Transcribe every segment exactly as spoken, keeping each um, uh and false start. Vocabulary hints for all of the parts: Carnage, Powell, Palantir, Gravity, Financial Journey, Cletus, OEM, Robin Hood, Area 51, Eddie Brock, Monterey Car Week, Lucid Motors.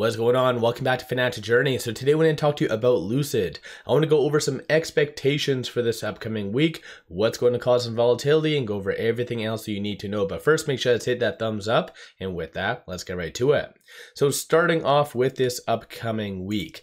What's going on? Welcome back to Financial Journey. So today we're going to talk to you about Lucid. I want to go over some expectations for this upcoming week, what's going to cause some volatility, and go over everything else that you need to know. But first, make sure to hit that thumbs up. And with that, let's get right to it. So starting off with this upcoming week.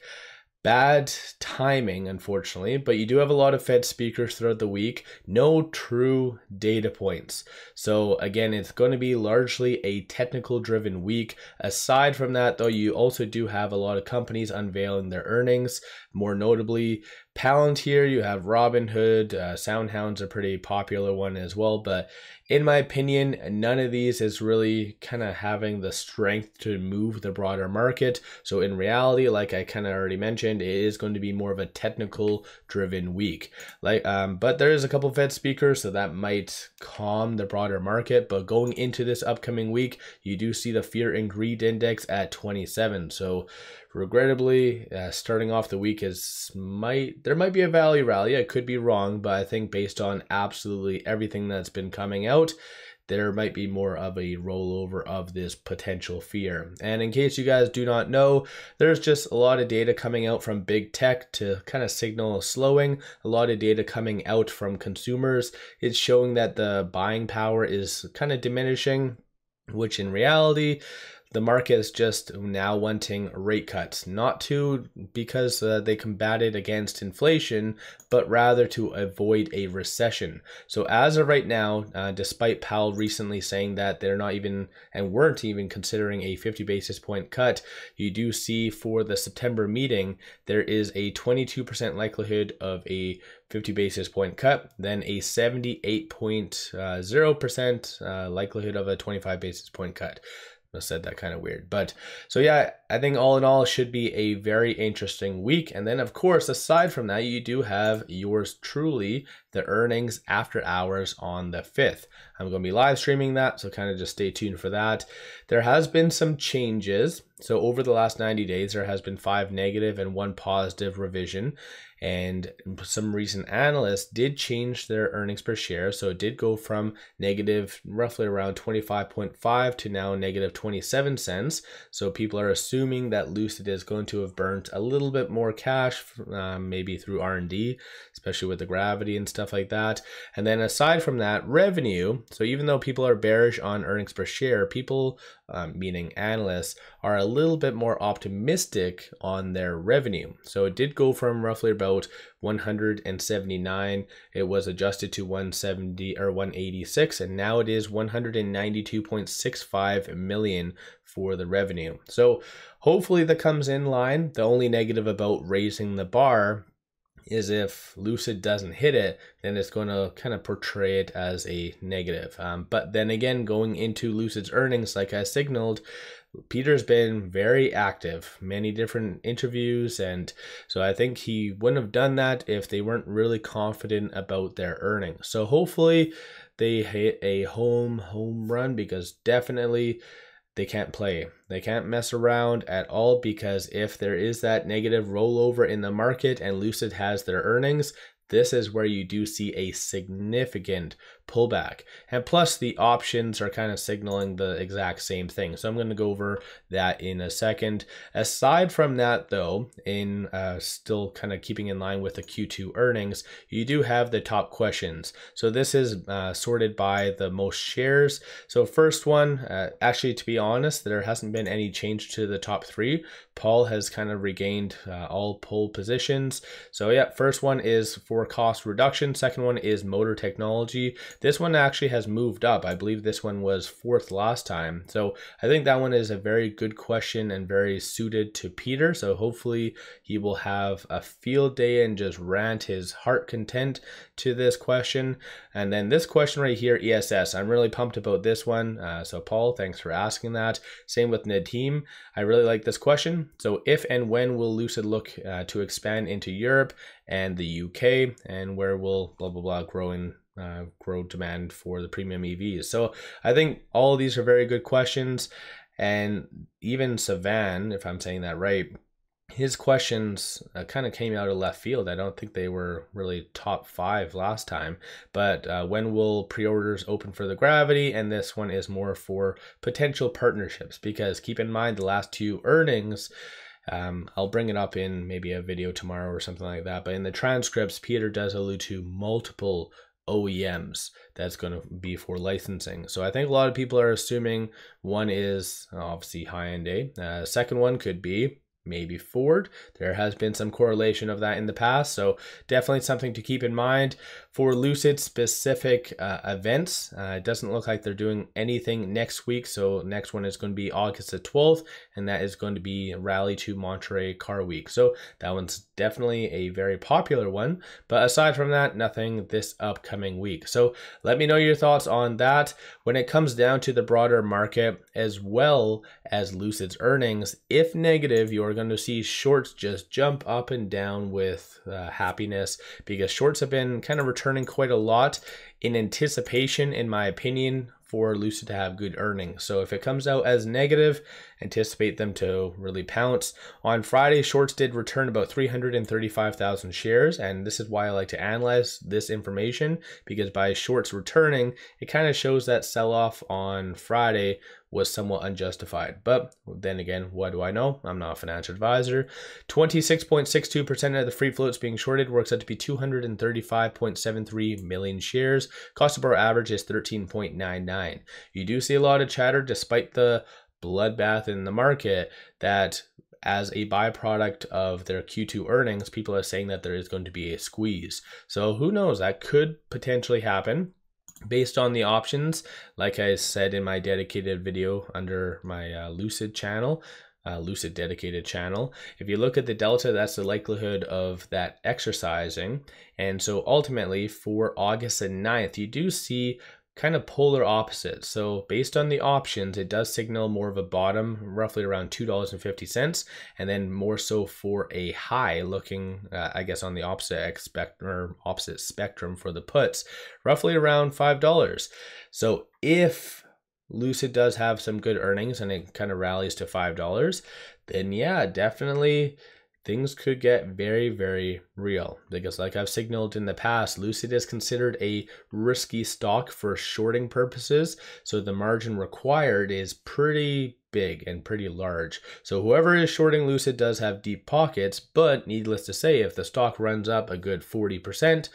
Bad timing, unfortunately, but you do have a lot of Fed speakers throughout the week. No true data points. So again, it's going to be largely a technical driven week. Aside from that, though, you also do have a lot of companies unveiling their earnings. More notably, Palantir, you have Robin Hood, uh, Soundhound's a pretty popular one as well. But in my opinion, none of these is really kind of having the strength to move the broader market. So in reality, like I kind of already mentioned, it is going to be more of a technical driven week. Like, um, but there is a couple of Fed speakers, so that might calm the broader market. But going into this upcoming week, you do see the fear and greed index at twenty-seven. So regrettably, uh, starting off the week is might there might be a value rally. I could be wrong, but I think based on absolutely everything that's been coming out, there might be more of a rollover of this potential fear. And in case you guys do not know, there's just a lot of data coming out from big tech to kind of signal a slowing, a lot of data coming out from consumers. It's showing that the buying power is kind of diminishing, which in reality, the market is just now wanting rate cuts, not to because uh, they combated against inflation, but rather to avoid a recession. So as of right now, uh, despite Powell recently saying that they're not even and weren't even considering a fifty basis point cut, you do see for the September meeting, there is a twenty-two percent likelihood of a fifty basis point cut, then a seventy-eight point zero percent uh, likelihood of a twenty-five basis point cut. I said that kind of weird, but so yeah, I think all in all should be a very interesting week. And then of course, aside from that, you do have yours truly, the earnings after hours on the fifth. I'm going to be live streaming that, so kind of just stay tuned for that. There has been some changes. So over the last ninety days, there has been five negative and one positive revision. And some recent analysts did change their earnings per share. So it did go from negative roughly around twenty-five point five to now negative twenty-seven cents. So people are assuming that Lucid is going to have burnt a little bit more cash, uh, maybe through R and D, especially with the Gravity and stuff like that. And then aside from that, revenue. So even though people are bearish on earnings per share, people, um, meaning analysts, are a little bit more optimistic on their revenue. So it did go from roughly about one hundred seventy-nine, it was adjusted to one seventy or one eighty-six, and now it is one hundred ninety-two point six five million for the revenue. So hopefully that comes in line. The only negative about raising the bar is if Lucid doesn't hit it, then it's going to kind of portray it as a negative. Um, but then again, going into Lucid's earnings, like I signaled, Peter's been very active, many different interviews, and so I think he wouldn't have done that if they weren't really confident about their earnings. So hopefully they hit a home home run, because definitely they can't play. They can't mess around at all, because if there is that negative rollover in the market and Lucid has their earnings, this is where you do see a significant pullback. And plus the options are kind of signaling the exact same thing. So I'm going to go over that in a second. Aside from that though, in uh, still kind of keeping in line with the Q two earnings, you do have the top questions. So this is uh, sorted by the most shares. So first one, uh, actually to be honest, there hasn't been any change to the top three. Paul has kind of regained uh, all pole positions. So yeah, first one is for cost reduction. Second one is motor technology. This one actually has moved up. I believe this one was fourth last time. So I think that one is a very good question and very suited to Peter. So hopefully he will have a field day and just rant his heart content to this question. And then this question right here, E S S. I'm really pumped about this one. Uh, so Paul, thanks for asking that. Same with Nadeem. I really like this question. So if and when will Lucid look uh, to expand into Europe and the U K, and where will blah blah blah grow in uh, grow demand for the premium E Vs? So I think all of these are very good questions, and even Savan, if I'm saying that right, his questions uh, kind of came out of left field. I don't think they were really top five last time, but uh, when will pre-orders open for the Gravity? And this one is more for potential partnerships, because keep in mind the last two earnings, um, I'll bring it up in maybe a video tomorrow or something like that, but in the transcripts, Peter does allude to multiple O E Ms that's going to be for licensing. So I think a lot of people are assuming one is obviously high-end A. Uh, second one could be maybe Ford. There has been some correlation of that in the past, so definitely something to keep in mind. For Lucid specific uh, events, uh, it doesn't look like they're doing anything next week, so next one is going to be August the twelfth, and that is going to be Rally to Monterey Car Week. So that one's definitely a very popular one, but aside from that, nothing this upcoming week. So let me know your thoughts on that. When it comes down to the broader market as well as Lucid's earnings, if negative, you're going to see shorts just jump up and down with uh, happiness, because shorts have been kind of returning quite a lot in anticipation, in my opinion, for Lucid to have good earnings. So if it comes out as negative, anticipate them to really pounce. On Friday, shorts did return about three hundred thirty-five thousand shares, and this is why I like to analyze this information, because by shorts returning, it kind of shows that sell-off on Friday was somewhat unjustified. But then again, what do I know? I'm not a financial advisor. twenty-six point six two percent of the free floats being shorted works out to be two hundred thirty-five point seven three million shares. Cost to borrow average is thirteen point nine nine. You do see a lot of chatter, despite the bloodbath in the market, that as a byproduct of their Q two earnings, people are saying that there is going to be a squeeze. So who knows? That could potentially happen. Based on the options, like I said in my dedicated video under my uh, Lucid channel, uh, Lucid dedicated channel, if you look at the delta, that's the likelihood of that exercising. And so ultimately for August the ninth, you do see kind of polar opposites. So based on the options, it does signal more of a bottom, roughly around two dollars and fifty cents, and then more so for a high looking, uh, I guess, on the opposite expect or opposite spectrum for the puts, roughly around five dollars. So if Lucid does have some good earnings and it kind of rallies to five dollars, then yeah, definitely things could get very, very real, because like I've signaled in the past, Lucid is considered a risky stock for shorting purposes. So the margin required is pretty big and pretty large. So whoever is shorting Lucid does have deep pockets, but needless to say, if the stock runs up a good forty percent,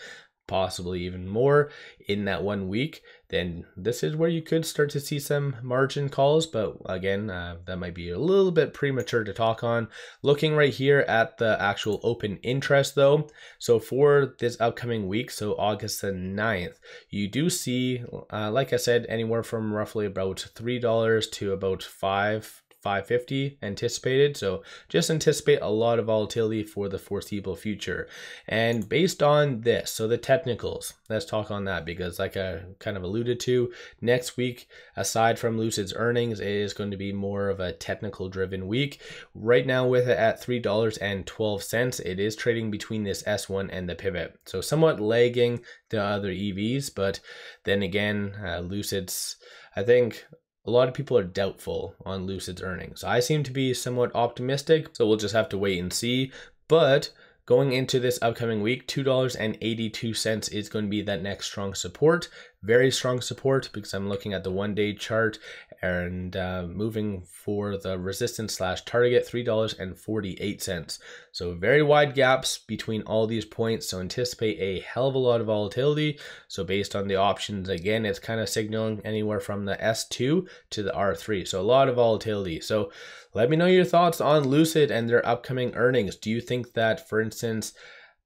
possibly even more in that one week, then this is where you could start to see some margin calls. But again, uh, that might be a little bit premature to talk on. Looking right here at the actual open interest though, so for this upcoming week, so August the ninth, you do see, uh, like I said, anywhere from roughly about three dollars to about five five fifty anticipated. So just anticipate a lot of volatility for the foreseeable future. And based on this, so the technicals, let's talk on that, because like I kind of alluded to, next week, aside from Lucid's earnings, it is going to be more of a technical driven week. Right now with it at three dollars and twelve cents, it is trading between this S one and the pivot. So somewhat lagging the other E Vs, but then again, uh, Lucid's, I think, a lot of people are doubtful on Lucid's earnings. I seem to be somewhat optimistic, so we'll just have to wait and see. But going into this upcoming week, two dollars and eighty-two cents is going to be that next strong support. Very strong support, because I'm looking at the one-day chart and uh, moving for the resistance slash target, three dollars and forty-eight cents. So very wide gaps between all these points, so anticipate a hell of a lot of volatility. So based on the options, again, it's kind of signaling anywhere from the S two to the R three. So a lot of volatility. So let me know your thoughts on Lucid and their upcoming earnings. Do you think that, for instance,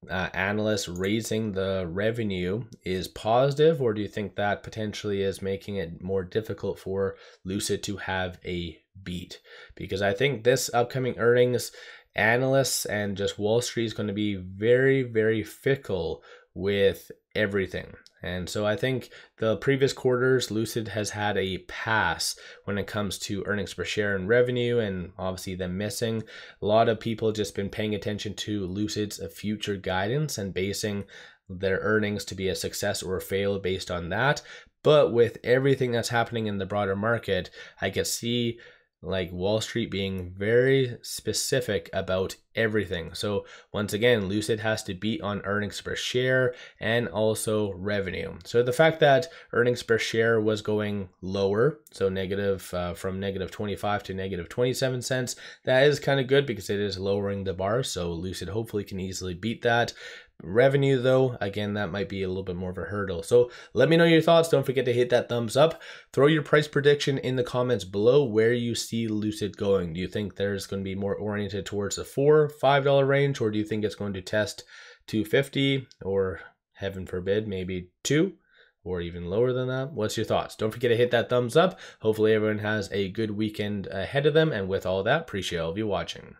Uh, analysts raising the revenue is positive, or do you think that potentially is making it more difficult for Lucid to have a beat? Because I think this upcoming earnings, analysts and just Wall Street is going to be very, very fickle with everything. And so I think the previous quarters, Lucid has had a pass when it comes to earnings per share and revenue, and obviously them missing. A lot of people just been paying attention to Lucid's future guidance and basing their earnings to be a success or a fail based on that. But with everything that's happening in the broader market, I could see like Wall Street being very specific about everything. So once again, Lucid has to beat on earnings per share and also revenue. So the fact that earnings per share was going lower, so negative uh, from negative twenty-five to negative twenty-seven cents, that is kind of good because it is lowering the bar. So Lucid hopefully can easily beat that. Revenue though, again, that might be a little bit more of a hurdle. So let me know your thoughts. Don't forget to hit that thumbs up. Throw your price prediction in the comments below where you see Lucid going. Do you think there's going to be more oriented towards the four, five dollar range, or do you think it's going to test two fifty, or heaven forbid, maybe two, or even lower than that? What's your thoughts? Don't forget to hit that thumbs up. Hopefully everyone has a good weekend ahead of them. And with all that, appreciate all of you watching.